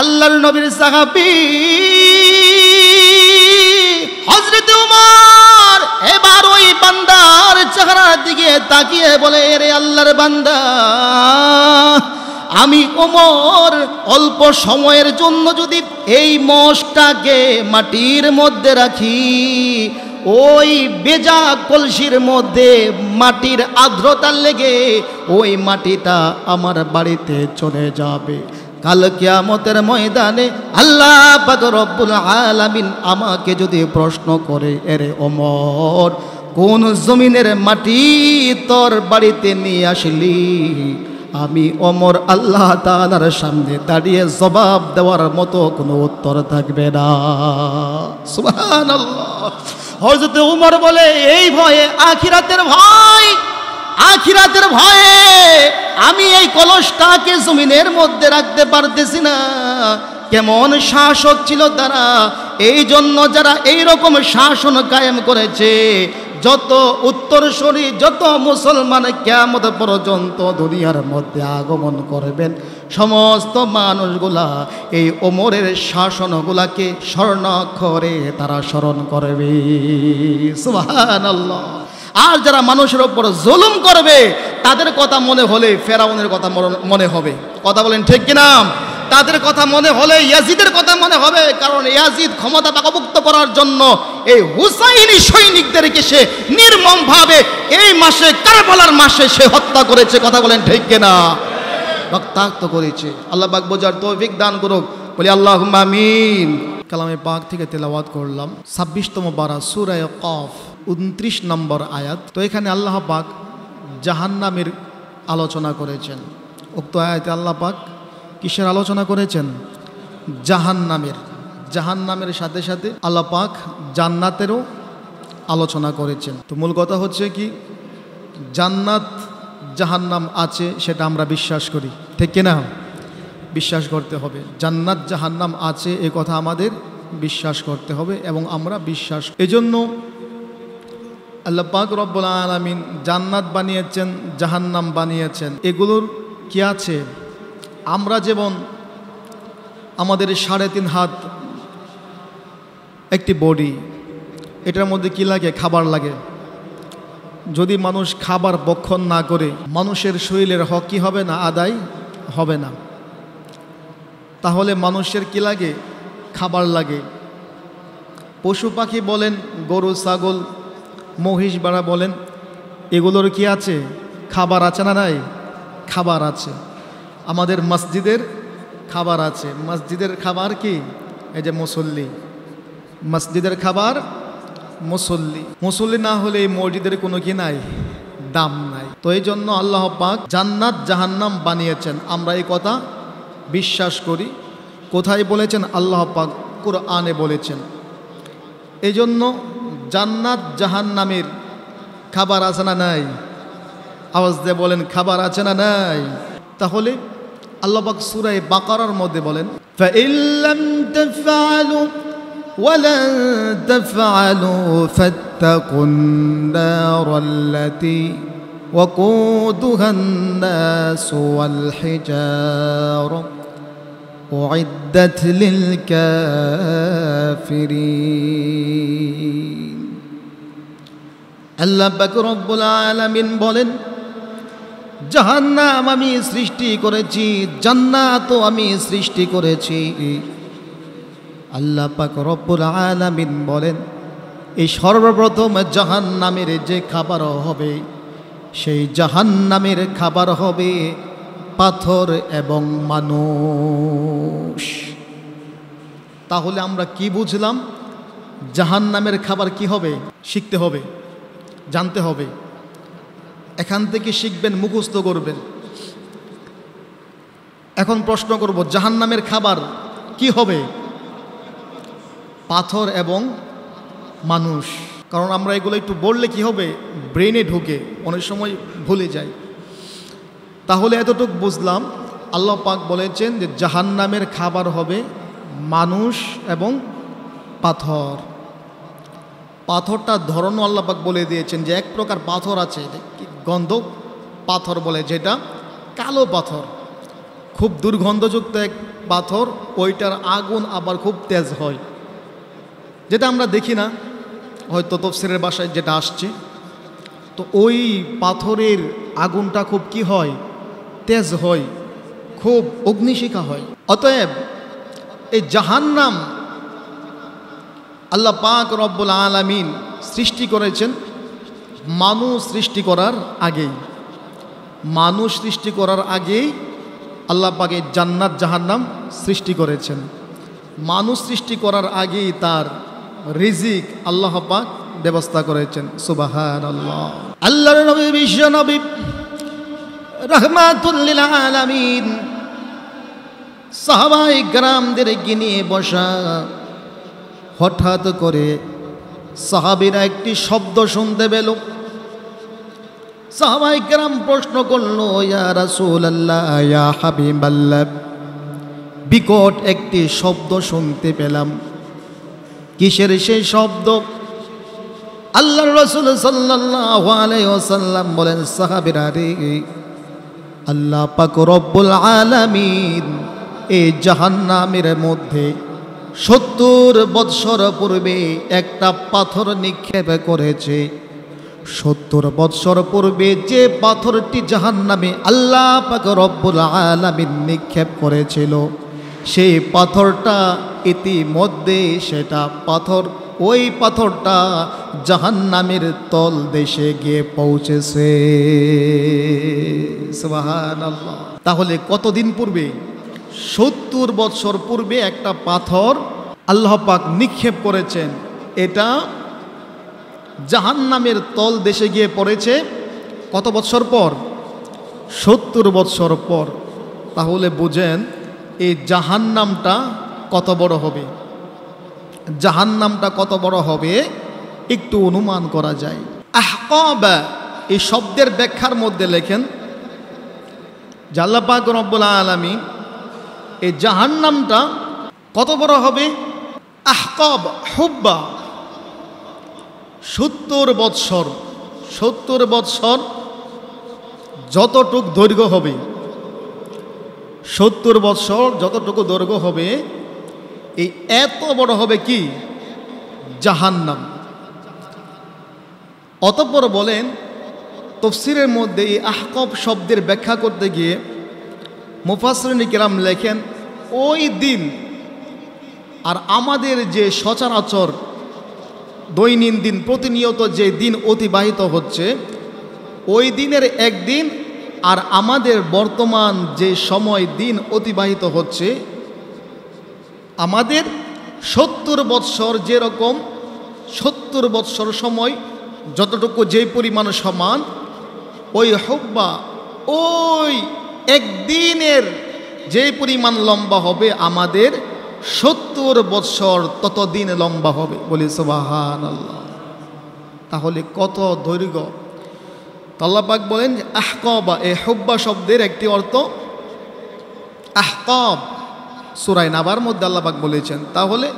আল্লাহর নবীর সাহাবী হযরত উমর এবার ওই বান্দার চেহারার দিকে তাকিয়ে বলে, রে আল্লাহর বান্দা, আমি ওমর অল্প সময়ের জন্য যদি এই মশটাকে মাটির মধ্যে রাখি, ওই বেজা কলসির মধ্যে মাটির আর্দ্রতা লেগে ওই মাটিটা আমার বাড়িতে চলে যাবে। কাল কিয়ামতের ময়দানে আল্লাহ পাক রব্বুল আলামিন আমাকে যদি প্রশ্ন করে, এরে ওমর, কোন জমিনের মাটি তোর বাড়িতে নিয়ে আসলি, আমি ওমর আল্লাহ তাআলার সামনে দাঁড়িয়ে জবাব দেওয়ার মতো কোনো উত্তর থাকবে না। সুবহানাল্লাহ। হযরত ওমর বলে, এই ভয়ে, আখিরাতের ভয়, আখিরাতের ভয়ে আমি এই কলসটাকে জমিনের মধ্যে রাখতে পারতেছি না। কেমন শাসক ছিল তারা, এই জন্য যারা এইরকম শাসন কায়েম করেছে, যত উত্তরসূরি, যত মুসলমান কিয়ামত পর্যন্ত দুনিয়ার মধ্যে আগমন করবেন, সমস্ত মানুষগুলা এই ওমরের শাসনগুলাকে স্বর্ণাক্ষরে তারা স্মরণ করবে। সুবহানাল্লাহ। আর যারা মানুষের ওপর জুলুম করবে, তাদের কথা মনে হলে ফেরাউনের কথা মনে হবে। কথা বলেন ঠিক কিনা? তাদের কথা মনে হলে ইয়াজিদের কথা মনে হবে, কারণ ইয়াজিদ ক্ষমতা পাকাভুক্ত করার জন্য এই হুসাইনি সৈনিকদেরকে সে নির্মমভাবে এই মাসে, কারবালার মাসে সে হত্যা করেছে। কথা বলেন ঠিক কিনা? রক্তাক্ত করেছে। আল্লাহ পাক বোঝার তৌফিক দান করুক, বলি আল্লাহুম্মা আমিন। কালামে পাক থেকে তেলাওয়াত করলাম ২৬তম বারা সূরা কফ, ২৯ নম্বর আয়াত। তো এখানে আল্লাহ পাক জাহান্নামের আলোচনা করেছেন। উক্ত আয়াতে আল্লাহ পাক কিসের আলোচনা করেছেন? জাহান্নামের। জাহান্নামের সাথে সাথে আল্লাহ পাক জান্নাতেরও আলোচনা করেছেন। তো মূল কথা হচ্ছে কি, জান্নাত জাহান্নাম আছে সেটা আমরা বিশ্বাস করি, ঠিক কিনা? বিশ্বাস করতে হবে। জান্নাত জাহান্নাম আছে এ কথা আমাদের বিশ্বাস করতে হবে এবং আমরা বিশ্বাস। এজন্য আল্লাহ পাক রব্বুল আলামিন জান্নাত বানিয়েছেন, জাহান্নাম বানিয়েছেন। এগুলোর কি আছে? আমরা যেমন আমাদের ৩.৫ হাত একটি বডি, এটার মধ্যে কি লাগে? খাবার লাগে। যদি মানুষ খাবার ভক্ষণ না করে, মানুষের শরীরের হক কি হবে না? আদায় হবে না। তাহলে মানুষের কি লাগে? খাবার লাগে। পশু পাখি বলেন, গরু ছাগল মহিষ বাড়া বলেন, এগুলোর কি আছে? খাবার আছে না নাই? খাবার আছে। আমাদের মসজিদের খাবার আছে। মসজিদের খাবার কি? এই যে মুসল্লি, মসজিদের খাবার মুসল্লি। মুসল্লি না হলে এই মসজিদের কোনো কি নাই, দাম নাই। তো এই জন্য আল্লাহ পাক জান্নাত জাহান্নাম বানিয়েছেন, আমরা এই কথা বিশ্বাস করি। কোথায় বলেছেন? আল্লাহ পাক কোরআনে বলেছেন। এই জন্য জান্নাত জাহান্নামের খাবার আছে না নাই? আওয়াজ দিয়ে বলেন, খাবার আছে না নাই? তাহলে আল্লাহ পাক সূরা বাকারার মধ্যে বলেন, ফাইল্লাম তাফআলু ওয়ালা তাফআলু ফাত্তাকুন নারাল্লাতী ওয়াকুদুহান নাস ওয়াল হিজার উ'ইদ্দাত লিল কাফিরিন। আল্লাহ পাক রব্বুল আলামিন বলেন, জাহান্নাম আমি সৃষ্টি করেছি, জান্নাতও আমি সৃষ্টি করেছি। আল্লাহ পাক রব্বুল আলামিন বলেন, এই সর্বপ্রথম জাহান্নামের যে খাবার হবে, সেই জাহান্নামের খাবার হবে পাথর এবং মানুষ। তাহলে আমরা কি বুঝলাম? জাহান্নামের খাবার কি হবে? শিখতে হবে, জানতে হবে। এখান থেকে শিখবেন, মুখস্থ করবেন। এখন প্রশ্ন করব, জাহান্নামের খাবার কি হবে? পাথর এবং মানুষ। কারণ আমরা এগুলো একটু বললে কি হবে, ব্রেনে ঢুকে অনেক সময় ভুলে যাই। তাহলে এতটুকু বুঝলাম, আল্লাহ পাক বলেছেন যে জাহান্নামের খাবার হবে মানুষ এবং পাথর। পাথরটার ধরনও আল্লাহ পাক বলে দিয়েছেন যে এক প্রকার পাথর আছে, গন্ধক পাথর বলে, যেটা কালো পাথর, খুব দুর্গন্ধযুক্ত এক পাথর, ওইটার আগুন আবার খুব তেজ হয়, যেটা আমরা দেখি না, হয়তো তফসিরের বাসায় যেটা আসছে। তো ওই পাথরের আগুনটা খুব কি হয়, তেজ হয়, খুব অগ্নিশিখা হয়। অতএব এই জাহান্নাম আল্লাহ পাক রব্বুল আলামিন সৃষ্টি করেছেন মানুষ সৃষ্টি করার আগেই, মানুষ সৃষ্টি করার আগেই আল্লাহ পাক এই জান্নাত জাহান্নাম সৃষ্টি করেছেন। মানুষ সৃষ্টি করার আগেই তার রিজিক আল্লাহ পাক ব্যবস্থা করেছেন। সুবহানাল্লাহ। আল্লাহর নবী বিশ্ব নবী রাহমাতুল লিল আলামিন সাহাবায়ে কেরামদের নিয়ে বসা, হঠাৎ করে সাহাবীরা একটি শব্দ শুনতে পেল। সাহাবায়ে কেরাম প্রশ্ন করল, ইয়া রাসূলুল্লাহ, ইয়া হাবিবাল্লাহ, বিকট একটি শব্দ শুনতে পেলাম, কিসের সেই শব্দ? আল্লাহর রাসূল সাল্লাল্লাহু আলাইহি ওয়াসাল্লাম বলেন, সাহাবীরা রে, আল্লাহ পাক রব্বুল আলামিন এই জাহান্নামের মধ্যে 70 বৎসর পূর্বে একটা পাথর নিক্ষেপ করেছে। 70 বৎসর পূর্বে যে পাথরটি জাহান্নামে আল্লাহ পাক রব্বুল আলামিন নিক্ষেপ করেছিল, সেই পাথরটা ইতিমধ্যে সেটা পাথর, ওই পাথরটা জাহান্নামের তল দেশে গিয়ে পৌঁছেছে। সুবহানাল্লাহ। তাহলে কতদিন পূর্বে? 70 বৎসর পূর্বে একটা পাথর আল্লাহ পাক নিক্ষেপ করেছেন, এটা জাহান্নামের তল দেশে গিয়ে পড়েছে। কত বৎসর পর? 70 বৎসর পর। তাহলে বুঝেন এই জাহান্নামটা কত বড় হবে, জাহান্নামটা কত বড় হবে একটু অনুমান করা যায়। আহকাব এই শব্দের ব্যাখ্যার মধ্যে লেখেন যে আল্লাহ পাক রব্বুল আলামিন এই জাহান্নামটা কত বড় হবে। আহকাব হুব্বা 70 বৎসর, 70 বৎসর যতটুক দৈর্ঘ্য হবে, 70 বৎসর যতটুকু দৈর্ঘ্য হবে, এই এত বড় হবে কি জাহান্নাম। অতঃপর বলেন তাফসীরের মধ্যে এই আহকাব শব্দের ব্যাখ্যা করতে গিয়ে মুফাসসিরিন কিরাম লেখেন, ওই দিন আর আমাদের যে সচরাচর দৈনন্দিন প্রতিনিয়ত যে দিন অতিবাহিত হচ্ছে, ওই দিনের একদিন আর আমাদের বর্তমান যে সময় দিন অতিবাহিত হচ্ছে, আমাদের 70 বৎসর যেরকম, 70 বৎসর সময় যতটুকু যে পরিমাণ সমান, ওই হুব্বা ওই একদিনের যে পরিমাণ লম্বা হবে, আমাদের 70 বৎসর ততদিন লম্বা হবে। বলি সুবহানাল্লাহ। তাহলে কত দৈর্ঘ্য। আল্লাহ পাক বলেন আহকাব, এ হুব্বা শব্দের একটি অর্থ আহকাব, সূরা নাবার মধ্যে আল্লাহ পাক বলেছেন। তাহলে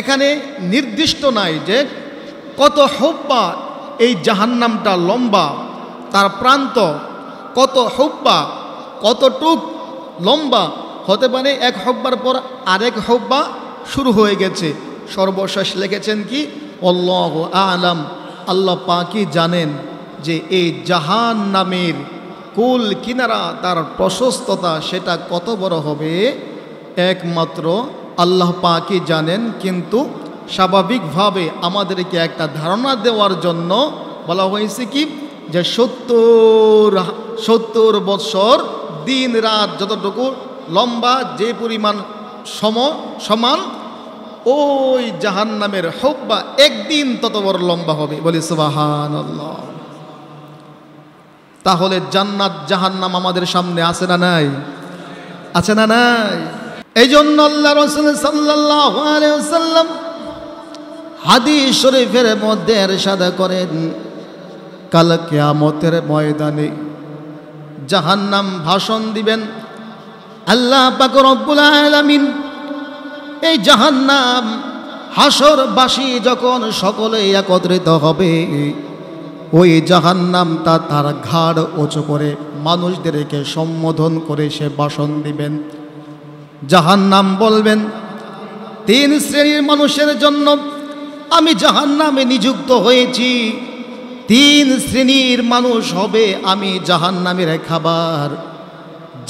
এখানে নির্দিষ্ট নাই যে কত হুব্বা এই জাহান্নামটা লম্বা, তার প্রান্ত কত হুব্বা, কতটুক লম্বা হতে পারে। এক হুব্বার পর আরেক হুব্বা শুরু হয়ে গেছে। সর্বশেষ লিখেছেন কি, আল্লাহু আ'লাম, আল্লাহ পাকই জানেন যে এই জাহান্নামের কুল কিনারা, তার প্রশস্ততা সেটা কত বড় হবে একমাত্র আল্লাহ পাকই জানেন। কিন্তু স্বাভাবিকভাবে আমাদেরকে একটা ধারণা দেওয়ার জন্য বলা হয়েছে কি, যে 70 বৎসর দিন রাত যতটুকু লম্বা যে পরিমাণ সমান, ওই জাহান্নামের হুব্বা একদিন তত বড় লম্বা হবে। বলি সুবহানাল্লাহ। তাহলে জান্নাত জাহান্নাম আমাদের সামনে আছে না নাই, আছে না নাই? এই জন্য আল্লাহ রাসূল সাল্লাল্লাহু আলাইহি ওয়াসাল্লাম হাদিস শরীফের মধ্যে ইরশাদ করেন, কাল কিয়ামতের ময়দানে জাহান্নাম ভাষণ দিবেন আল্লাহ পাক রব্বুল আলামিন। এই জাহান্নাম হাশরবাসী যখন সকলে একত্রিত হবে, ওই জাহান্নামটা তার ঘাড় উঁচু করে মানুষদেরকে সম্বোধন করে সে ভাষণ দিবেন। জাহান্নাম বলবেন। তিন শ্রেণীর মানুষের জন্য আমি জাহান্নামে নিযুক্ত হয়েছি। তিন শ্রেণীর মানুষ হবে আমি জাহান্নামের খাবার।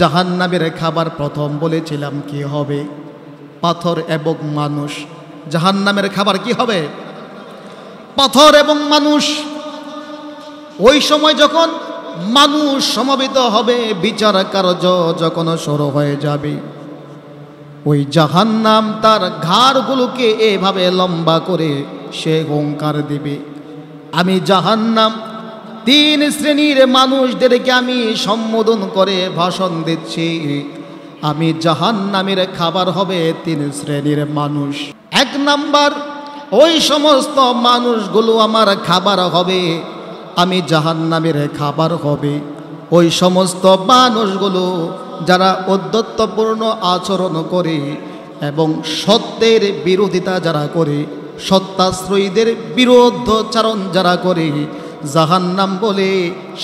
জাহান্নামের খাবার প্রথম বলেছিলাম কি হবে? পাথর এবং মানুষ। জাহান্নামের খাবার কি হবে? পাথর এবং মানুষ। ওই সময় যখন মানুষ সমবেত হবে, বিচার কার্য যখন শুরু হয়ে যাবে, ওই জাহান্নাম তার ঘাড়গুলোকে এভাবে লম্বা করে সে হুংকার দেবে, আমি জাহান্নাম। তিন শ্রেণীর মানুষদেরকে আমি সম্বোধন করে ভাষণ দিচ্ছি। আমি জাহান্নামের খাবার হবে তিন শ্রেণীর মানুষ। এক নাম্বার, ওই সমস্ত মানুষগুলো আমার খাবার হবে, আমি জাহান্নামের খাবার হবে। ওই সমস্ত মানুষগুলো যারা উদ্ধতপূর্ণ আচরণ করে এবং সত্যের বিরোধিতা যারা করে, সত্যাশ্রয়ীদের বিরুদ্ধচারণ যারা করে, জাহান্নাম বলে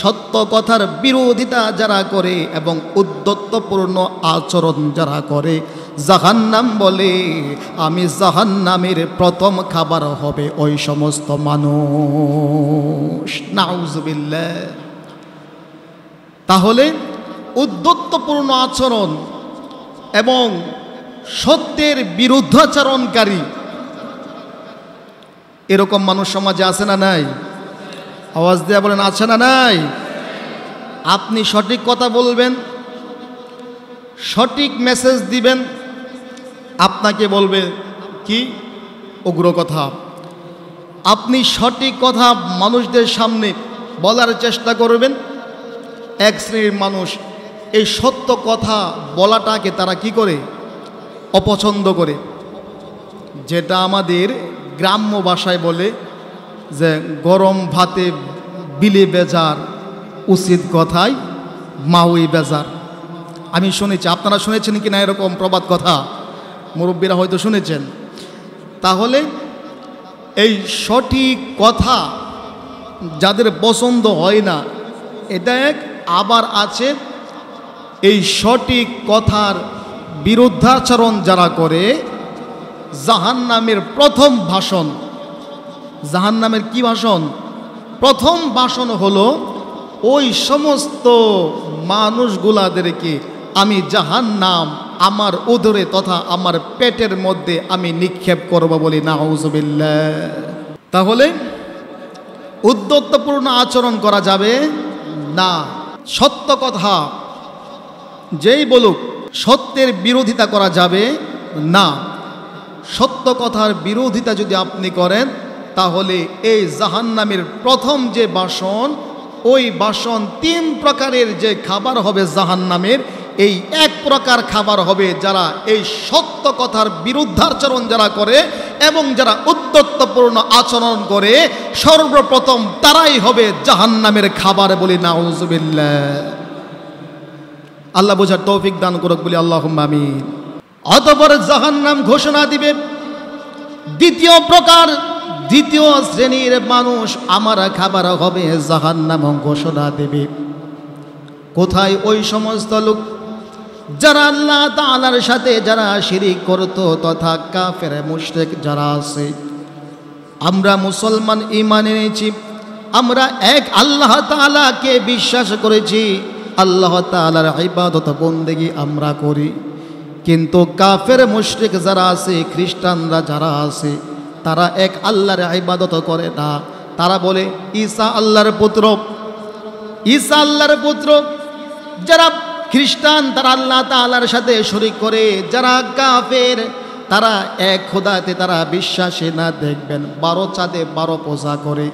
সত্য কথার বিরোধিতা যারা করে এবং উদ্ধতপূর্ণ আচরণ যারা করে, জাহান্নাম বলে আমি জাহান্নামের প্রথম খাবার হবে ওই সমস্ত মানুষ। নাউজুবিল্লাহ। তাহলে উদ্ধতপূর্ণ আচরণ এবং সত্যের বিরুদ্ধাচরণকারী এরকম মানুষ সমাজে আছে না নাই? আওয়াজ দেয়া বলেন, আছে না নাই? আপনি সঠিক কথা বলবেন, সঠিক মেসেজ দিবেন, আপনাকে বলবে কি উগ্র কথা। আপনি সঠিক কথা মানুষদের সামনে বলার চেষ্টা করবেন। এক শ্রেণীর মানুষ এই সত্য কথা বলাটাকে তারা কি করে? অপছন্দ করে। যেটা আমাদের গ্রাম্য ভাষায় বলে যে গরম ভাতে বিলে বেজার, উচিত কথায় মাউই বেজার। আমি শুনেছি, আপনারা শুনেছেন কি না এরকম প্রবাদ কথা? মুরব্বীরা হয়তো শুনেছেন। তাহলে এই সঠিক কথা যাদের পছন্দ হয় না, এটা এক। আবার আছে এই সঠিক কথার বিরুদ্ধাচরণ যারা করে, জাহান্নামের প্রথম ভাষণ। জাহান্নামের কি ভাষণ? প্রথম ভাষণ হলো ওই সমস্ত মানুষগুলাদেরকে আমি জাহান্নাম আমার উদরে তথা আমার পেটের মধ্যে আমি নিক্ষেপ করব বলে। নাউজুবিল্লাহ। তাহলে উদ্যতপূর্ণ আচরণ করা যাবে না। সত্য কথা যেই বলুক, সত্যের বিরোধিতা করা যাবে না। সত্য কথার বিরোধিতা যদি আপনি করেন, তাহলে এই জাহান্নামের প্রথম যে বাসন, ওই বাসন তিন প্রকারের যে খাবার হবে জাহান্নামের, এই এক প্রকার খাবার হবে যারা এই সত্য কথার বিরুদ্ধাচরণ যারা করে এবং যারা উদ্ধতপূর্ণ আচরণ করে, সর্বপ্রথম তারাই হবে জাহান্নামের খাবার বলি। নাউজুবিল্লাহ। আল্লাহ বোঝার তৌফিক দান করুক বলি আল্লাহুম্মা আমিন। অতঃপর জাহান্নাম ঘোষণা দিবে দ্বিতীয় প্রকার, দ্বিতীয় শ্রেণীর মানুষ আমার খাবার হবে, জাহান্নাম ঘোষণা দেবে। কোথায়? ওই সমস্ত লোক যারা আল্লাহ তাআলার সাথে যারা শিরিক করত তথা কাফের মুশরিক যারা আছে। আমরা মুসলমান ঈমান এনেছি, আমরা এক আল্লাহ তাআলাকে বিশ্বাস করেছি, আল্লাহ তাআলার ইবাদত বন্দেগী আমরা করি। কিন্তু কাফের মুশরিক যারা আছে, খ্রিস্টানরা যারা আছে, তারা এক আল্লাহর ইবাদত করে না। তারা বলে ঈসা আল্লাহর পুত্র, ঈসা আল্লাহর পুত্র। যারা খ্রিস্টান তারা আল্লাহ তাআলার সাথে শরীক করে, যারা কাফের তারা এক খোদাতে তারা বিশ্বাসী না। দেখবেন 12 চাঁদে 12 পূজা করে,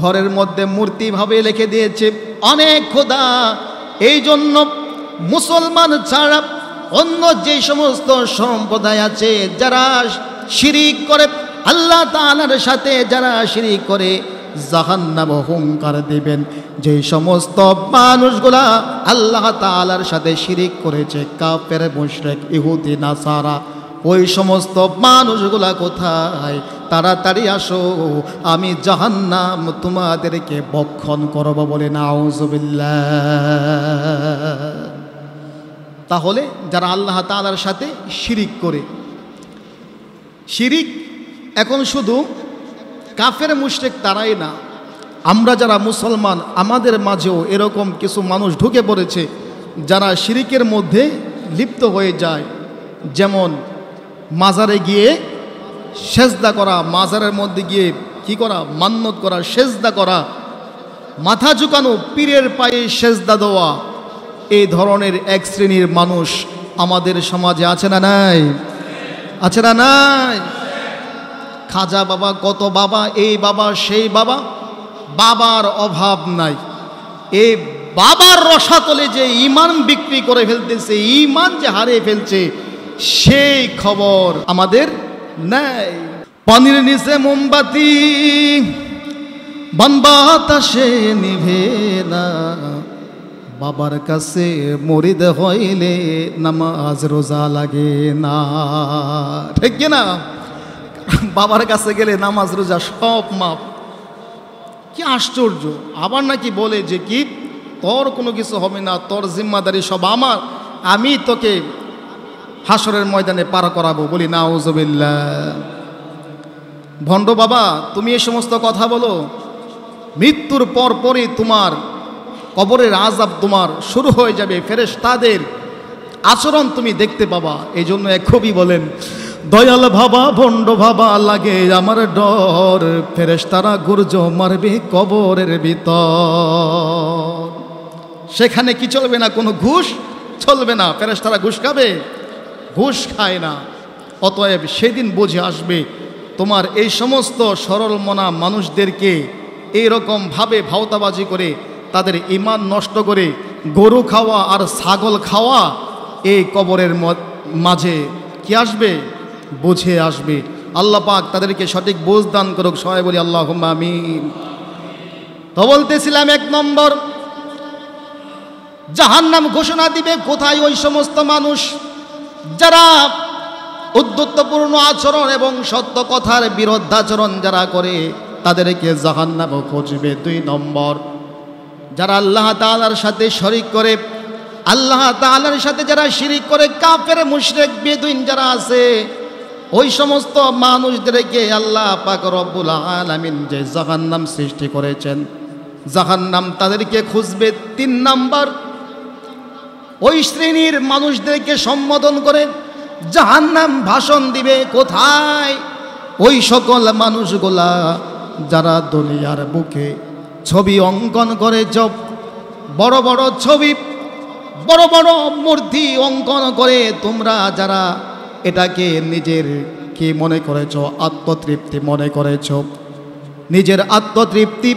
ঘরের মধ্যে মূর্তি ভাবে লিখে দিয়েছে অনেক খোদা। এই জন্য মুসলমান ছাড়া অন্য যে সমস্ত সম্প্রদায় আছে যারা শিরিক করে, আল্লাহ তাআলার সাথে যারা শিরিক করে, জাহান্নাম হুংকার দিবেন। যে সমস্ত মানুষগুলা আল্লাহ তাআলার সাথে শিরিক করেছে, কাফের মুশরিক ইহুদি নাসারা, ওই সমস্ত মানুষগুলা কোথায়? তাড়াতাড়ি আসো, আমি জাহান্নাম তোমাদেরকে ভক্ষণ করব বলে। নাউজুবিল্লাহ। তাহলে যারা আল্লাহ তাআলার সাথে শিরিক করে। শিরিক এখন শুধু কাফের মুশরিক তারাই না, আমরা যারা মুসলমান আমাদের মাঝেও এরকম কিছু মানুষ ঢুকে পড়েছে যারা শিরিকের মধ্যে লিপ্ত হয়ে যায়। যেমন মাজারে গিয়ে সেজদা করা, মাজারের মধ্যে গিয়ে কি করা, মান্যত করা, সেজদা করা, মাথা ঝুঁকানো, পীরের পায়ে সেজদা দেওয়া, এই ধরনের এক শ্রেণীর মানুষ আমাদের সমাজে আছে না নাই? আছে না নাই? খাজা বাবা, কত বাবা, এই বাবা সেই বাবা, বাবার অভাব নাই। এই বাবার রসাতলে যে ইমান বিক্রি করে ফেলতেছে, ইমান যে হারিয়ে ফেলছে, সেই খবর আমাদের নাই। পানির নিচে মোমবাতি, বাতাসে নিভে না, বাবার কাছে মুরিদ হইলে নামাজ রোজা লাগে না, ঠিক না? বাবার কাছে গেলে নামাজ রোজা সব মাপ। কি আশ্চর্য! আবার নাকি বলে যে কি তোর কোনো কিছু হবে না, তোর জিম্মাদারি সব আমার, আমি তোকে হাসরের ময়দানে পার করাবো। বলি নাউজুবিল্লাহ। ভণ্ড বাবা, তুমি এই সমস্ত কথা বলো, মৃত্যুর পরপরই তোমার কবরের আজাব তোমার শুরু হয়ে যাবে, ফেরেশতাদের আচরণ তুমি দেখতে পাবা। এই জন্য এক কবি বলেন, দয়াল বাবা ভণ্ড বাবা লাগে আমার ডর, ফেরেশতারা গুরজ মারবে কবরের ভিতর। সেখানে কি চলবে না, কোনো ঘুষ চলবে না। ফেরেশতারা ঘুষ খাবে? ঘুষ খায় না। অতএব সেদিন বুঝে আসবে তোমার এই সমস্ত সরল মনা মানুষদেরকে এইরকমভাবে ভাওতাবাজি করে তাদের ইমান নষ্ট করে গরু খাওয়া আর ছাগল খাওয়া, এই কবরের মাঝে কি আসবে, বুঝে আসবে। আল্লাহ পাক তাদেরকে সঠিক বুঝ দান করুক, সবাই বলি আল্লাহুম্মা আমিন। তো বলতেছিলাম, এক নম্বর জাহান্নাম ঘোষণা দিবে কোথায় ওই সমস্ত মানুষ যারা উদ্ধতপূর্ণ আচরণ এবং সত্য কথার বিরুদ্ধাচরণ যারা করে, তাদেরকে জাহান্নাম খুঁজবে। দুই নম্বর, যারা আল্লাহ তাআলার সাথে শরীক করে, আল্লাহ তাআলার সাথে যারা শিরিক করে, কাফের মুশরিক বেদুইন যারা আছে, ওই সমস্ত মানুষদেরকে আল্লাহ পাক রব্বুল আলামিন যে জাহান্নাম সৃষ্টি করেছেন, জাহান্নাম তাদেরকে খুঁজবে। তিন নম্বর, ওই শ্রেণীর মানুষদেরকে সম্বোধন করে জাহান্নাম ভাষণ দিবে কোথায়, ওই সকল মানুষগুলা যারা দুনিয়ার বুকে ছবি অঙ্কন করে, জব বড় বড় ছবি, বড় বড় মূর্তি অঙ্কন করে, তোমরা যারা এটাকে নিজের কি মনে করেছ, আত্মতৃপ্তি মনে করেছ, নিজের আত্মতৃপ্তি,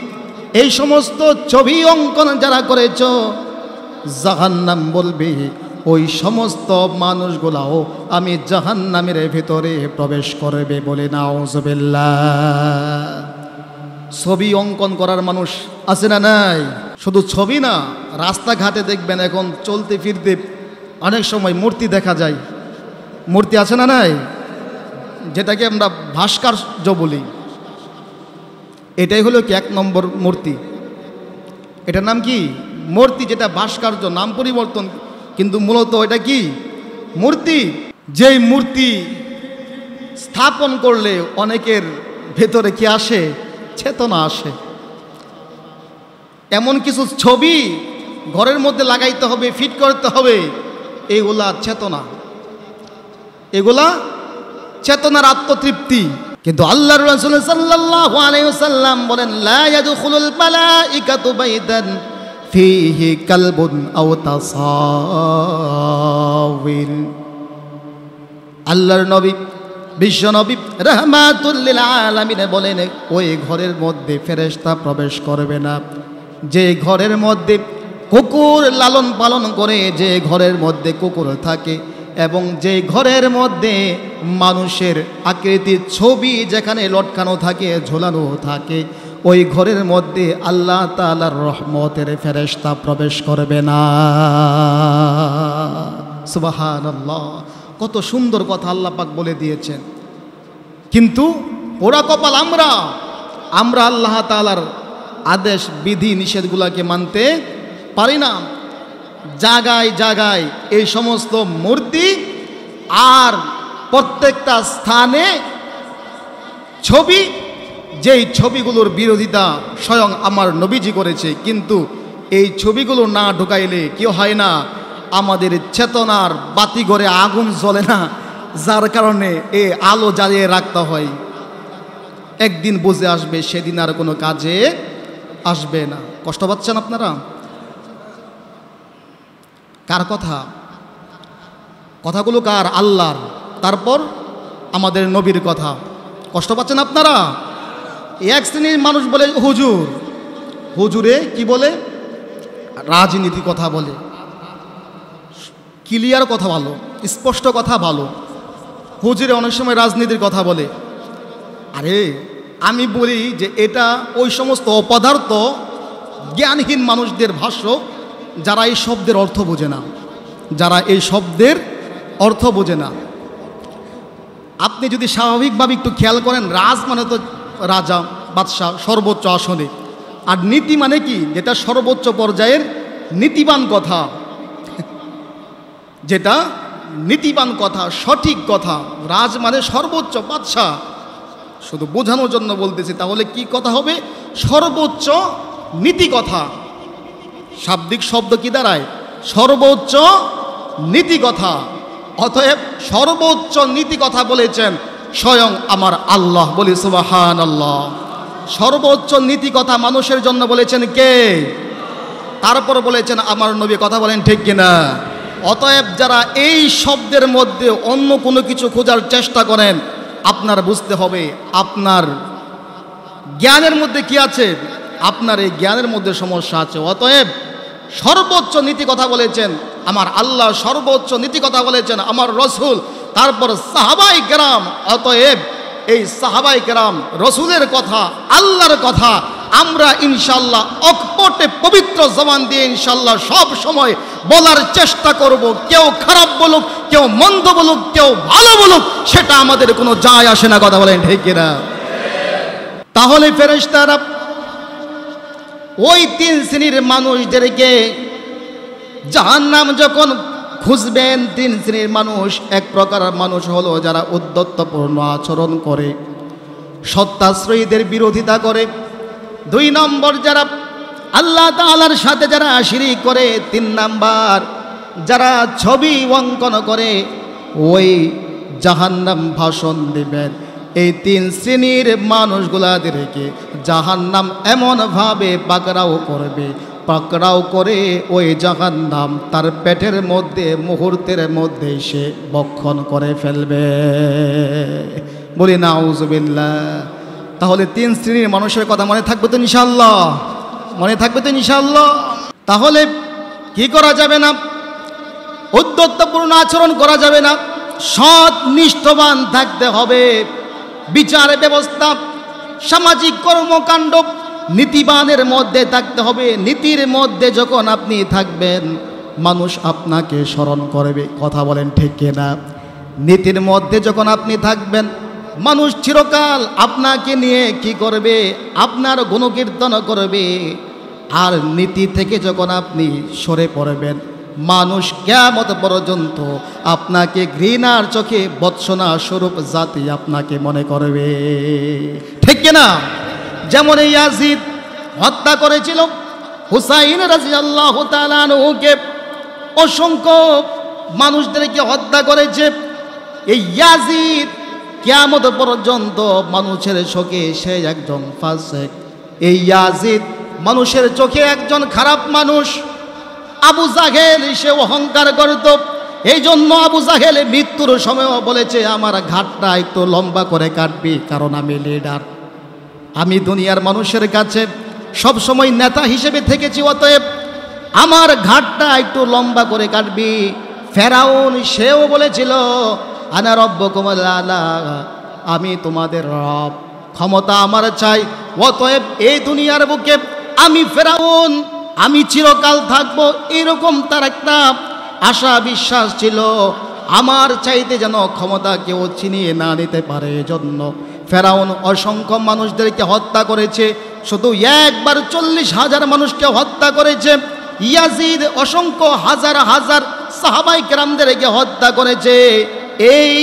এই সমস্ত ছবি অঙ্কন যারা করেছ, জাহান্নাম বলবে ওই সমস্ত মানুষগুলাও আমি জাহান্নামের ভিতরে প্রবেশ করবে। বলে নাউজুবিল্লাহ। ছবি অঙ্কন করার মানুষ আছে না নাই? শুধু ছবি না, রাস্তাঘাটে দেখবেন এখন চলতে ফিরতে অনেক সময় মূর্তি দেখা যায়। মূর্তি আছে না নাই? যেটাকে আমরা ভাস্কর্য বলি, এটাই হলো কি এক নম্বর মূর্তি। এটার নাম কি মূর্তি, যেটা ভাস্কর্য, নাম পরিবর্তন, কিন্তু মূলত এটা কি মূর্তি। যেই মূর্তি স্থাপন করলে অনেকের ভেতরে কি আসে, চেতনা আসে। এমন কিছু ছবি ঘরের মধ্যে লাগাইতে হবে, ফিট করতে হবে, এগুলা চেতনা, এগুলা চেতনার আত্মতৃপ্তি। কিন্তু আল্লাহর রাসূল সাল্লাল্লাহু আলাইহি ওয়াসাল্লাম বলেন, লা ইয়াদখুলুল মালাইকাতু বাইদান ফিহি কালবুন আও তাসাউইন। আল্লাহর নবী বিশ্বনবী রাহমাতুল লিল আলামিন বলেন, ওই ঘরের মধ্যে ফেরেশতা প্রবেশ করবে না যে ঘরের মধ্যে কুকুর লালন পালন করে, যে ঘরের মধ্যে কুকুর থাকে, এবং যে ঘরের মধ্যে মানুষের আকৃতির ছবি যেখানে লটকানো থাকে, ঝোলানো থাকে, ওই ঘরের মধ্যে আল্লাহ তাআলার রহমতের ফেরেশতা প্রবেশ করবে না। সুবহানাল্লাহ, কত সুন্দর কথা আল্লাহ পাক বলে দিয়েছেন। কিন্তু পোড়া কপাল আমরা, আমরা আল্লাহ তাআলার আদেশ বিধি নিষেধগুলোকে মানতে পারি না। জায়গায় জায়গায় এই সমস্ত মূর্তি আর প্রত্যেকটা স্থানে ছবি, যেই ছবিগুলোর বিরোধিতা স্বয়ং আমার নবীজি করেছে। কিন্তু এই ছবিগুলো না ঢুকাইলে কি হয় না, আমাদের চেতনার বাতিঘরে আগুন জ্বলে না, যার কারণে এ আলো জ্বালিয়ে রাখতে হয়। একদিন বুঝে আসবে, সেদিন আর কোনো কাজে আসবে না। কষ্ট পাচ্ছেন আপনারা? কার কথা? কথাগুলো কার? আল্লাহর। তারপর আমাদের নবীর কথা। কষ্ট পাচ্ছেন আপনারা? এক শ্রেণীর মানুষ বলে হুজুর, হুজুরে কি বলে? রাজনীতি কথা বলে। ক্লিয়ার কথা ভালো, স্পষ্ট কথা ভালো। হুজুরে অনেক সময় রাজনীতির কথা বলে। আরে আমি বলি যে এটা ওই সমস্ত অপদার্থ জ্ঞানহীন মানুষদের ভাষ্য, যারা এই শব্দের অর্থ বোঝে না, যারা এই শব্দের অর্থ বোঝে না। আপনি যদি স্বাভাবিকভাবে একটু খেয়াল করেন, রাজ মানে তো রাজা, বাদশাহ, সর্বোচ্চ আসনে। আর নীতি মানে কি? যেটা সর্বোচ্চ পর্যায়ের নীতিবান কথা, যেটা নীতিবান কথা, সঠিক কথা। রাজ মানে সর্বোচ্চ, বাদশাহ। শুধু বোঝানোর জন্য বলতেছি। তাহলে কি কথা হবে? সর্বোচ্চ নীতি কথা। শাব্দিক শব্দ কি দাঁড়ায়? সর্বোচ্চ নীতি কথা। অতএব সর্বোচ্চ নীতি কথা বলেছেন স্বয়ং আমার আল্লাহ। বলি সুবহানাল্লাহ। সর্বোচ্চ নীতি কথা মানুষের জন্য বলেছেন কে? তারপর বলেছেন আমার নবী। কথা বলেন ঠিক কিনা? অতএব যারা এই শব্দের মধ্যে অন্য কোনো কিছু খোঁজার চেষ্টা করেন, আপনার বুঝতে হবে আপনার জ্ঞানের মধ্যে কি আছে, আপনার এই জ্ঞানের মধ্যে সমস্যা আছে। অতএব সর্বোচ্চ নীতি কথা বলেছেন আমার আল্লাহ, সর্বোচ্চ নীতি কথা বলেছেন আমার রসুল, তারপর সাহাবাই কেরাম। অতএব এই সাহাবাই কেরাম, রসুলের কথা, আল্লাহর কথা আমরা ইনশাল্লাহ অকপটে পবিত্র জবান দিয়ে ইনশাল্লাহ সব সময় বলার চেষ্টা করব। কেউ খারাপ বলুক, কেউ মন্দ বলুক, কেউ ভালো বলুক, সেটা আমাদের কোনো যায় আসে না। কথা বলেন ঠিক কিনা? তাহলে ফেরেশতারা ওই তিন শ্রেণীর মানুষদেরকে জাহান্নাম যখন খুঁজবেন, তিন শ্রেণীর মানুষ। এক প্রকার মানুষ হলো যারা উদ্ধতপূর্ণ আচরণ করে, সত্যাশ্রয়ীদের বিরোধিতা করে। দুই নম্বর যারা আল্লাহ তাআলার সাথে যারা শিরক করে। তিন নম্বর যারা ছবি অঙ্কন করে, ওই জাহান্নাম ভাষণ দিবেন। এই তিন শ্রেণীর মানুষগুলাদেরকে জাহান্নাম এমনভাবে পাকড়াও করবে, পাকড়াও করে ওই জাহান্নাম তার পেটের মধ্যে মুহূর্তের মধ্যে সে ভক্ষণ করে ফেলবে। বলি নাউজুবিল্লাহ। তাহলে তিন শ্রেণীর মানুষের কথা মনে থাকবে তো ইনশাআল্লাহ? মনে থাকবে তো ইনশাআল্লাহ? তাহলে কি করা যাবে না? উদ্ধতপূর্ণ আচরণ করা যাবে না, সৎ নিষ্ঠবান থাকতে হবে। বিচার ব্যবস্থা, সামাজিক কর্মকাণ্ড নীতিবানের মধ্যে থাকতে হবে। নীতির মধ্যে যখন আপনি থাকবেন, মানুষ আপনাকে স্মরণ করবে। কথা বলেন ঠিক কিনা? নীতির মধ্যে যখন আপনি থাকবেন, মানুষ চিরকাল আপনাকে নিয়ে কি করবে? আপনার গুণকীর্তন করবে। আর নীতি থেকে যখন আপনি সরে পড়বেন, মানুষ কিয়ামত পর্যন্ত আপনাকে ঘৃণার চোখে বৎসনা স্বরূপ জাতি আপনাকে মনে করবে। ঠিক কিনা? যেমন ইয়াজিদ হত্যা করেছিল হুসাইন রাদিয়াল্লাহু তাআলা আনহুকে, অসংখ্য মানুষদেরকে হত্যা করেছে। এই ইয়াজিদ কিয়ামত পর্যন্ত মানুষের চোখে সে একজন ফাসিক। এই ইয়াজিদ মানুষের চোখে একজন খারাপ মানুষ। আবু জাহেল সে অহংকার করত, এই জন্য আবু জাহেল মৃত্যুর সময়ও বলেছে আমার ঘাটটা একটু লম্বা করে কাটবি, কারণ আমি লিডার, আমি দুনিয়ার মানুষের কাছে সবসময় নেতা হিসেবে থেকেছি, অতএব আমার ঘাটটা একটু লম্বা করে কাটবি। ফেরাউন সেও বলেছিল আনা রব্বুকুমুল আ'লা, আমি তোমাদের রব, ক্ষমতা আমার চাই, অতএব এই দুনিয়ার বুকে আমি ফেরাউন, আমি চিরকাল থাকবো, এরকম তার একটা আশা বিশ্বাস ছিল। আমার চাইতে যেন ক্ষমতা কেউ ছিনিয়ে না নিতে পারে, এজন্য ফেরাউন অসংখ্য মানুষদেরকে হত্যা করেছে। শুধু একবার 40,000 মানুষকে হত্যা করেছে। ইয়াজিদ অসংখ্য হাজার হাজার সাহাবাই কেরামদেরকে হত্যা করেছে, এই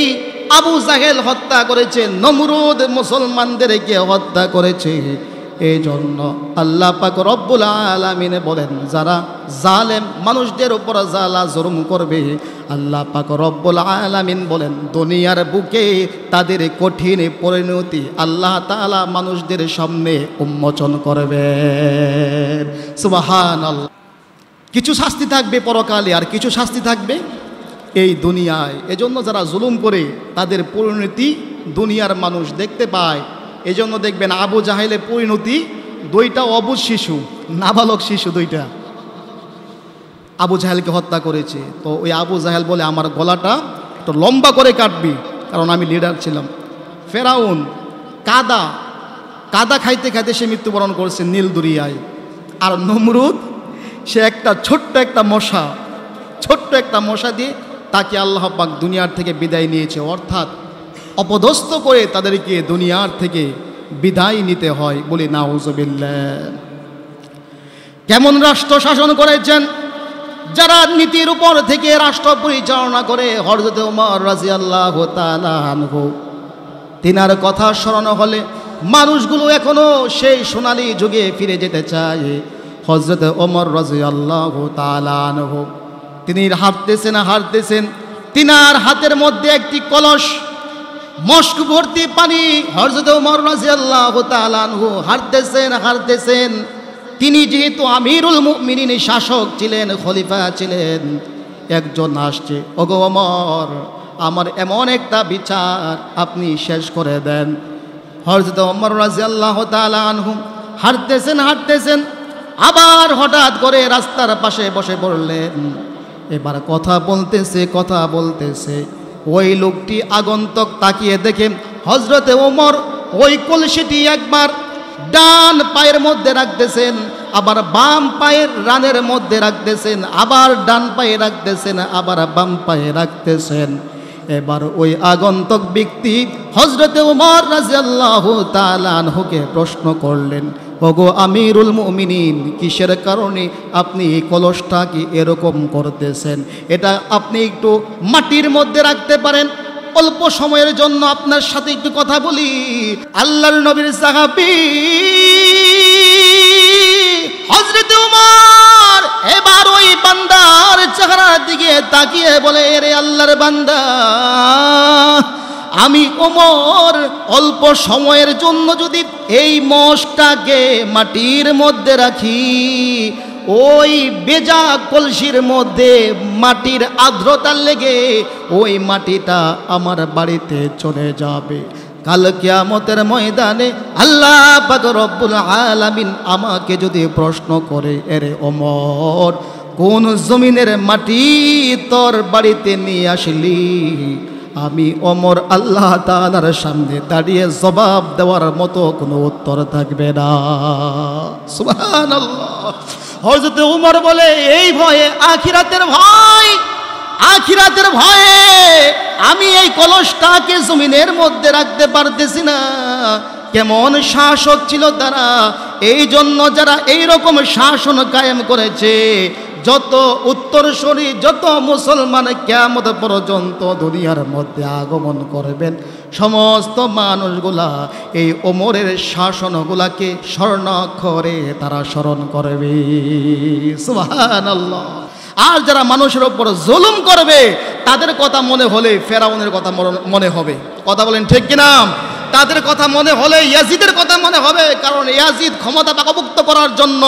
আবু জাহেল হত্যা করেছে, নমরুদ মুসলমানদেরকে হত্যা করেছে। এই জন্য আল্লাহ পাক রব্বুল আলামিন বলেন, যারা জালেম মানুষদের উপর জ্বালা জুলুম করবে, আল্লাহ পাক রব্বুল আলামিন বলেন দুনিয়ার বুকে তাদের কঠিন পরিণতি আল্লাহ তাআলা মানুষদের সামনে উন্মোচন করবে। সুবহানাল্লাহ। কিছু শাস্তি থাকবে পরকালে, আর কিছু শাস্তি থাকবে এই দুনিয়ায়। এজন্য যারা জুলুম করে তাদের পরিণতি দুনিয়ার মানুষ দেখতে পায়। এজন্য দেখবেন আবু জাহেলের পরিণতি, দুইটা অবুজ শিশু, নাবালক শিশু দুইটা আবু জাহেলকে হত্যা করেছে। তো ওই আবু জাহেল বলে, আমার গলাটা একটু লম্বা করে কাটবি, কারণ আমি লিডার ছিলাম। ফেরাউন কাদা কাদা খাইতে খাইতে সে মৃত্যুবরণ করছে নীল দরিয়ায়। আর নমরুদ, সে একটা ছোট্ট একটা মশা দিয়ে তাকে আল্লাহ পাক দুনিয়ার থেকে বিদায় নিয়েছে, অর্থাৎ অপদস্থ করে তাদেরকে দুনিয়ার থেকে বিদায় নিতে হয়। বলি নাউজুবিল্লাহ। কেমন রাষ্ট্র শাসন করেছেন, যারা নীতির উপর থেকে রাষ্ট্র পরিচালনা করে। হযরত ওমর রাদিয়াল্লাহু তাআলা আনহু, তিনার কথা স্মরণ হলে মানুষগুলো এখনো সেই সোনালী যুগে ফিরে যেতে চায়। হযরত ওমর রাদিয়াল্লাহু তাআলা আনহু তিনি হাঁটতেছেন, তিনার হাতের মধ্যে একটি কলস, মস্ক ভর্তি পানি। হযরত ওমর রাদিয়াল্লাহু তাআলা আনহু হাঁটতেছেন। তিনি যেহেতু আমিরুল মুমিনিন, শাসক ছিলেন, খলিফা ছিলেন। একজন আসছে, ওগো ওমর, আমার এমন একটা বিচার আপনি শেষ করে দেন। হযরত ওমর রাদিয়াল্লাহু তাআলা আনহু হাঁটতেছেন, আবার হঠাৎ করে রাস্তার পাশে বসে পড়লেন। এবার কথা বলতেছে ওই লোকটি আগন্তক তাকিয়ে দেখে হযরতে ওমর ওই কলসিটি একবার ডান পায়ের মধ্যে রাখতেছেন, আবার বাম পায়ের রানের মধ্যে রাখতেছেন, আবার ডান পায়ে রাখতেছেন, আবার বাম পায়ে রাখতেছেন। এবার ওই আগন্তক ব্যক্তি হযরতে ওমর রাদিয়াল্লাহু তাআলা আনহুকে প্রশ্ন করলেন, ওগো আমিরুল মুমিনিন, কিসের কারণে আপনি এই কলসটাকে এরকম করতেছেন? এটা আপনি একটু মাটির মধ্যে রাখতে পারেন, অল্প সময়ের জন্য আপনার সাথে একটু কথা বলি। আল্লাহর নবীর সাহাবী হযরত ওমর এবার ওই বান্দার চেহারার দিকে তাকিয়ে বলে, রে আল্লাহর বান্দা, আমি ওমর অল্প সময়ের জন্য যদি এই মশটাকে মাটির মধ্যে রাখি, ওই বেজা কলসির মধ্যে মাটির আর্দ্রতা লেগে ওই মাটিটা আমার বাড়িতে চলে যাবে। কাল কিয়ামতের ময়দানে আল্লাহ পাক রব্বুল আলামিন আমাকে যদি প্রশ্ন করে, এরে ওমর, কোন জমিনের মাটি তোর বাড়িতে নিয়ে আসলি, আমি ওমর আল্লাহ তাআলার সামনে দাঁড়িয়ে জবাব দেওয়ার মতো কোনো উত্তর থাকবে না। সুবহানাল্লাহ। হযরত ওমর বলে, এই ভয়ে, আখিরাতের ভয়ে আমি এই কলসটাকে জমিনের মধ্যে রাখতে পারতেছি না। কেমন শাসক ছিল তারা! এই জন্য যারা এইরকম শাসন কায়েম করেছে, যত উত্তরসূরি, যত মুসলমান কিয়ামত পর্যন্ত দুনিয়ার মধ্যে আগমন করবেন, সমস্ত মানুষগুলা এই ওমরের শাসনগুলাকে স্বর্ণাক্ষরে তারা স্মরণ করবে। সুবহানাল্লাহ। আর যারা মানুষের উপর জুলুম করবে, তাদের কথা মনে হলে ফেরাউনের কথা মনে হবে। কথা বলেন ঠিক কিনা? তাদের কথা মনে হলে ইয়াজিদের কথা মনে হবে, কারণ ইয়াজিদ ক্ষমতা পাকাভুক্ত করার জন্য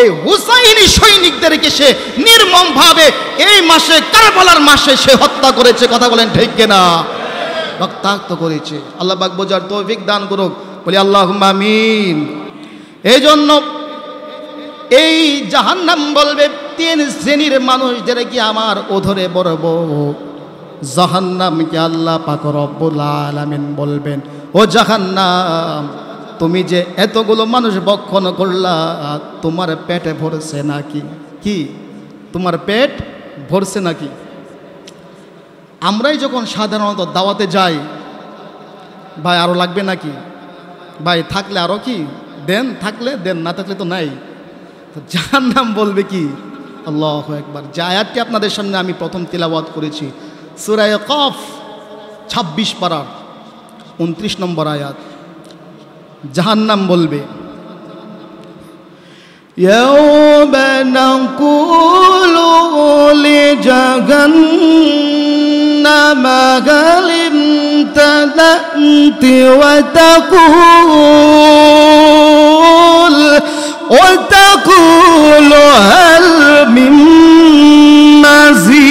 এই হুসাইনি সৈনিকদেরকে সে নির্মমভাবে এই মাসে, কারবালার মাসে সে হত্যা করেছে। কথা বলেন ঠিক কিনা? রক্তাক্ত করেছে। আল্লাহ পাক বোঝার তৌফিক দান করুক, বলি আল্লাহুম্মা আমিন। এই জন্য এই জাহান্নাম বলবে, তিন শ্রেণীর মানুষদেরকে আমার ওধরে বরব জাহান্নামকে আল্লাহ পাক রব্বুল আলামিন বলবেন, ও জাহান্নাম, তুমি যে এতগুলো মানুষ বক্ষণ করলা, তোমার পেটে ভরছে নাকি? কি তোমার পেট ভরছে নাকি? আমরাই যখন সাধারণত দাওয়াতে যাই, ভাই আরও লাগবে নাকি, ভাই থাকলে আরও কি দেন, থাকলে দেন, না থাকলে তো নাই। জাহান্নাম বলবে কি, আল্লাহু আকবার। যে আয়াতটি আপনাদের সামনে আমি প্রথম তেলাওয়াত করেছি সূরা কফ ২৬ পারা ২৯ নম্বর আয়াত। জাহান্নাম বলবে ইয়াউমা নাকুলু লিজাহান্নামা গালিম তাদান্তি ওয়া তাকুলু হাল মিন মাযীদ।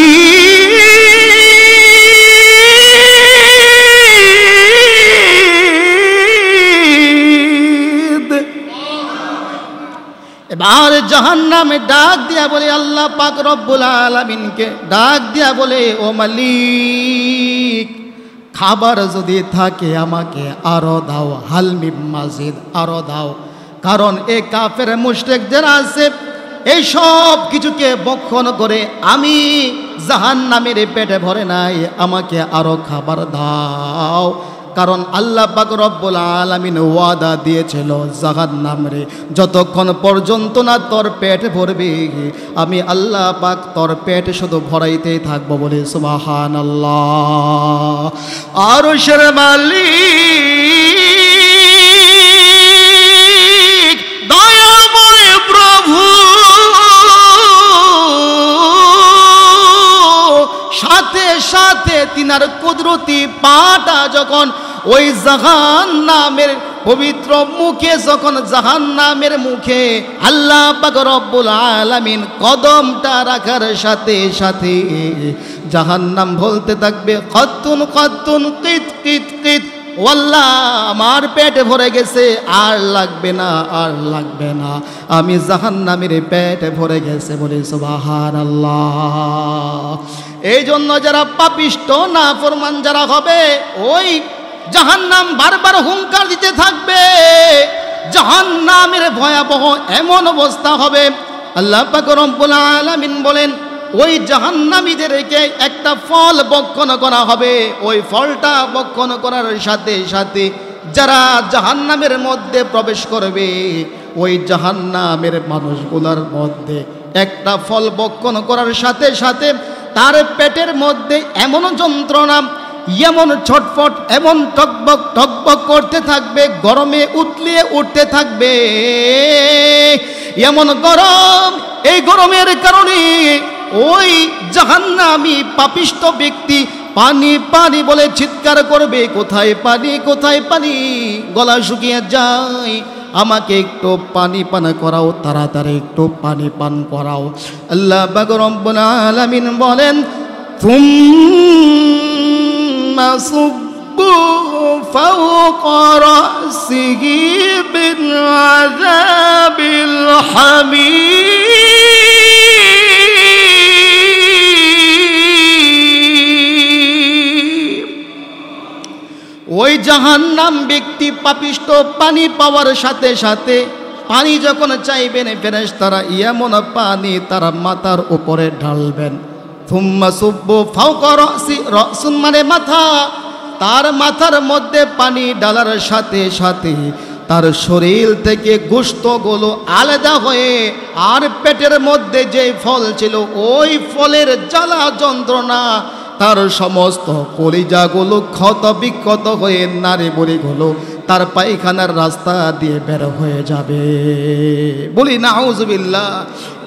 আর জাহান্নামে ডাক দিয়া বলে আল্লাহ পাক রব্বুল আলামিনকে ডাক দিয়া বলে, ও মালিক, খাবার যদি থাকে আমাকে আরো দাও, হালমি মাজিদ আরো দাও। কারণ এই কাফের মুশরিক যারা আছে এই সব কিছুকে বক্ষণ করে আমি জাহান্নামের পেটে ভরে নাই, আমাকে আরো খাবার দাও। কারণ আল্লাহ পাক রব্বুল আলামিন ওয়াদা দিয়েছিল জাহান্নাম রে যতক্ষণ পর্যন্ত না তোর পেট ভরবে আমি আল্লাহ পাক তোর পেট শুধু ভরাইতেই থাকবো বলে সুবহানাল্লাহ। আরশের মালিক দয়াময় প্রভু সাথে সাথে তিনার কুদরতি পাটা যখন ওই জাহান্নামের পবিত্র মুখে যখন জাহান্নামের মুখে আল্লাহ পাক রব্বুল আলামিন কদমটা রাখার সাথে সাথে জাহান্নাম বলতে থাকবে কতুন কতুন কিত কিত কিত, ওয়াল্লাহ আমার পেট ভরে গেছে, আর লাগবে না, আর লাগবে না, আমি জাহান্নামের পেট ভরে গেছে বলে সুবহানাল্লাহ। এই জন্য যারা পাপিষ্ট না ফরমান যারা হবে ওই জাহান্নাম বারবার হুঙ্কার দিতে থাকবে, জাহান্নামের ভয়াবহ এমন অবস্থা হবে। আল্লাহ পাক রব্বুল আলামিন বলেন ওই জাহান্নামীদেরকে একটা ফল বক্ষণ করা হবে, ওই ফলটা বক্ষণ করার সাথে সাথে যারা জাহান্নামের মধ্যে প্রবেশ করবে ওই জাহান্নামের মানুষগুলোর মধ্যে একটা ফল বক্ষণ করার সাথে সাথে তার পেটের মধ্যে এমন যন্ত্রণা, এমন ছটফট, এমন টকবক টকবক করতে থাকবে, গরমে উতলিয়ে উঠতে থাকবে, এমন গরম, এই গরমের কারণে ওই জাহান্নামী পাপিষ্ট ব্যক্তি পানি পানি বলে চিৎকার করবে, কোথায় পানি, কোথায় পানি, গলা শুকিয়ে যায়, আমাকে একটু পানি পান করাও, তাড়াতাড়ি একটু পানি পান করাও। আল্লাহ পাক রব্বুল আলামিন বলেন তুম্মা সুব্বু ফাওকা রাসিহি বিন আযাবিল হামিদ। ওই জাহান্নাম ব্যক্তি পাপিষ্ট পানি পাওয়ার সাথে সাথে পানি যখন চাইবেন ফেরেশতারা এমন পানি তারা মাথার উপরে ঢালবেন, থুম্মা সুব্বু ফাওকা রাসি, রাসুন মানে মাথা, তার মাথার মধ্যে পানি ঢালার সাথে সাথে তার শরীর থেকে গোশতগুলো আলাদা হয়ে আর পেটের মধ্যে যে ফল ছিল ওই ফলের জ্বালা যন্ত্রণা তার সমস্ত কলিজাগুলো ক্ষত বিক্ষত হয়ে নাড়ি বুড়িগুলো তার পায়খানার রাস্তা দিয়ে বের হয়ে যাবে বলি নাউজুবিল্লাহ।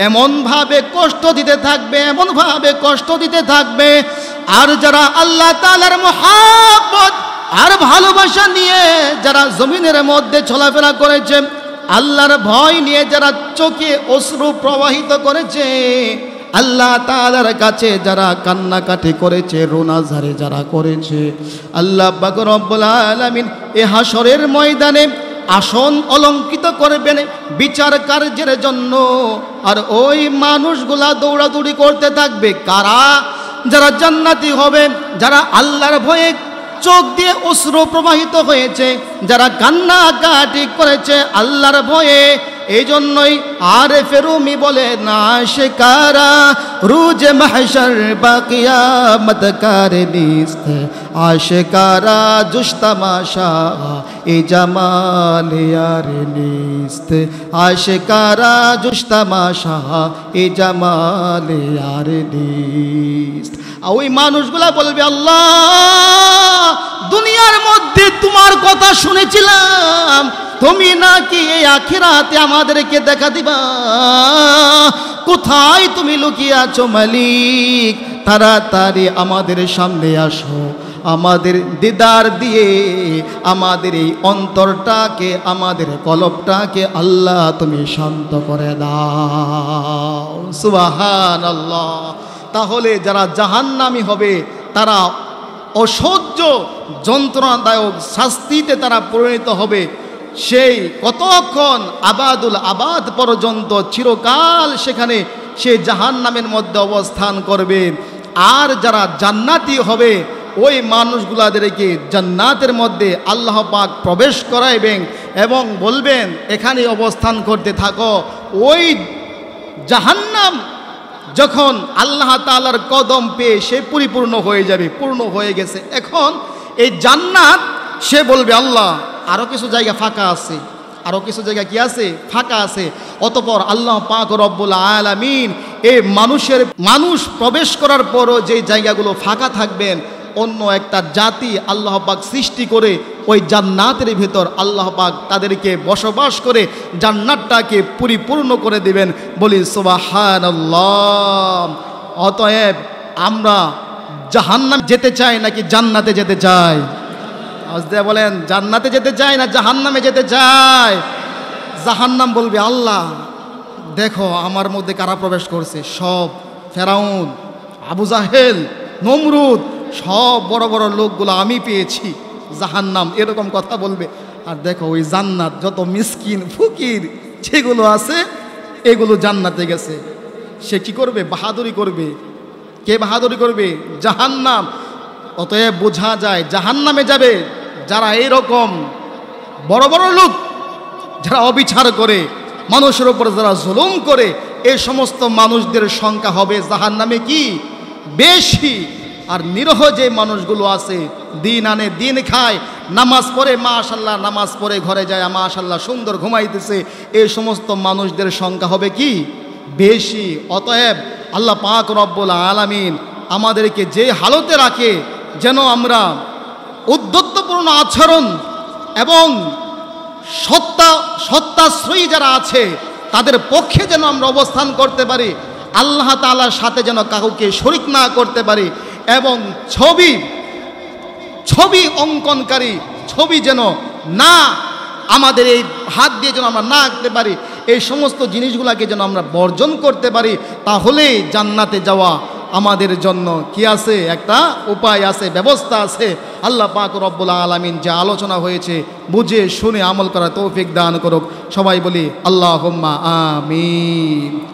এমনভাবে কষ্ট দিতে থাকবে, এমনভাবে কষ্ট দিতে থাকবে। আর যারা আল্লাহ তাআলার মুহাব্বত আর ভালোবাসা নিয়ে যারা জমিনের মধ্যে চলাফেরা করেছে, আল্লাহর ভয় নিয়ে যারা চোখে অশ্রু প্রবাহিত করেছে, আল্লাহ তাআলার কাছে যারা কান্নাকাটি করেছে, রোনাঝারে যারা করেছে, আল্লাহ পাক রব্বুল আলামিন এ হাসরের ময়দানে আসন অলঙ্কৃত করবেন বিচার কার্যের জন্য। আর ওই মানুষগুলা দৌড়াদৌড়ি করতে থাকবে, কারা? যারা জান্নাতি হবে, যারা আল্লাহর ভয়ে চোখ দিয়ে অশ্রু প্রবাহিত হয়েছে, যারা কান্নাকাটি করেছে আল্লাহর ভয়ে, এই জন্যই আরেফে রুমি বলে না শিকারা রুজ মাহশর বা কিয়ামত কার নিস্ত আশকারা জুশতামাশা এ জামাল ইয়ার নিস্ত আশকারা জুশতামাশা এ জামাল ইয়ার নিস্ত। ওই মানুষগুলা বলবে আল্লাহ দুনিয়ার মধ্যে তোমার কথা শুনেছিলাম, তুমি নাকি এই আখিরাতে আমাদেরকে দেখা দিবা, কোথায় তুমি লুকিয়ে আছো মালিক, তাড়াতাড়ি আমাদের সামনে আসো, আমাদের দিদার দিয়ে আমাদের এই অন্তরটাকে আমাদের কলবটাকে আল্লাহ তুমি শান্ত করে দাও। সুবহানাল্লাহ। তাহলে যারা জাহান্নামী হবে তারা অসহ্য যন্ত্রণাদায়ক শাস্তিতে তারা পরিণত হবে, সেই কতক্ষণ আবাদুল আবাদ পর্যন্ত চিরকাল সেখানে সে জাহান্নামের মধ্যে অবস্থান করবে। আর যারা জান্নাতি হবে ওই মানুষগুলাদেরকে জান্নাতের মধ্যে আল্লাহ পাক প্রবেশ করাইবেন এবং বলবেন এখানে অবস্থান করতে থাকো। ওই জাহান্নাম যখন আল্লাহ তাআলার কদম পেয়ে সে পরিপূর্ণ হয়ে যাবে, পূর্ণ হয়ে গেছে, এখন এই জান্নাত সে বলবে আল্লাহ আরও কিছু জায়গা ফাঁকা আছে, আরও কিছু জায়গা কি আছে ফাঁকা আছে। অতঃপর আল্লাহ পাক রব্বুল আলামিন এই মানুষ প্রবেশ করার পরও যে জায়গাগুলো ফাঁকা থাকবেন অন্য একটা জাতি আল্লাহ পাক সৃষ্টি করে ওই জান্নাতের ভিতর আল্লাহ পাক তাদেরকে বসবাস করে জান্নাতটাকে পরিপূর্ণ করে দেবেন। বলি সুবহানাল্লাহ। অতএব আমরা জাহান্নাম যেতে চাই নাকি জান্নাতে যেতে চাই? আজদা বলেন জান্নাতে যেতে চাই না জাহান্নামে যেতে চাই? জাহান্নাম বলবে আল্লাহ দেখো আমার মধ্যে কারা প্রবেশ করছে, সব ফেরাউন, আবু জাহেল, নমরুদ, সব বড় বড় লোকগুলো আমি পেয়েছি, জাহান্নাম এরকম কথা বলবে। আর দেখো ওই জান্নাত যত মিসকিন ফকির যেগুলো আছে এগুলো জান্নাতে গেছে। সে কি করবে? বাহাদুরি করবে। কে বাহাদুরি করবে? জাহান্নাম। অতএব বোঝা যায় জাহান্নামে যাবে যারা এইরকম বড় বড় লোক, যারা অবিচার করে, মানুষের উপর যারা জুলুম করে, এই সমস্ত মানুষদের সংখ্যা হবে জাহান্নামে কি বেশি। আর নিরহ যে মানুষগুলো আছে দিন আনে দিন খায়, নামাজ পড়ে মাশাআল্লাহ, নামাজ পড়ে ঘরে যায় মাশাআল্লাহ সুন্দর ঘুমাইতেছে, এই সমস্ত মানুষদের সংখ্যা হবে কি বেশি। অতএব আল্লাহ পাক রব্বুল আলামিন আমাদেরকে যে হালতে রাখে যেন আমরা উদ্যতপূর্ণ আচরণ এবং সত্তাশ্রয়ী যারা আছে তাদের পক্ষে যেন আমরা অবস্থান করতে পারি, আল্লাহ তাআলার সাথে যেন কাউকে শরিক না করতে পারি, এবং ছবি অঙ্কনকারী ছবি যেন না আমাদের এই হাত দিয়ে যেন আমরা না আঁকতে পারি, এই সমস্ত জিনিসগুলোকে যেন আমরা বর্জন করতে পারি, তাহলেই জান্নাতে যাওয়া আমাদের জন্য কি আছে, একটা উপায় আছে, ব্যবস্থা আছে। আল্লাহ পাক রব্বুল আলামিন যা আলোচনা হয়েছে বুঝে শুনে আমল করার তৌফিক দান করুক। সবাই বলি আল্লাহুম্মা আমিন।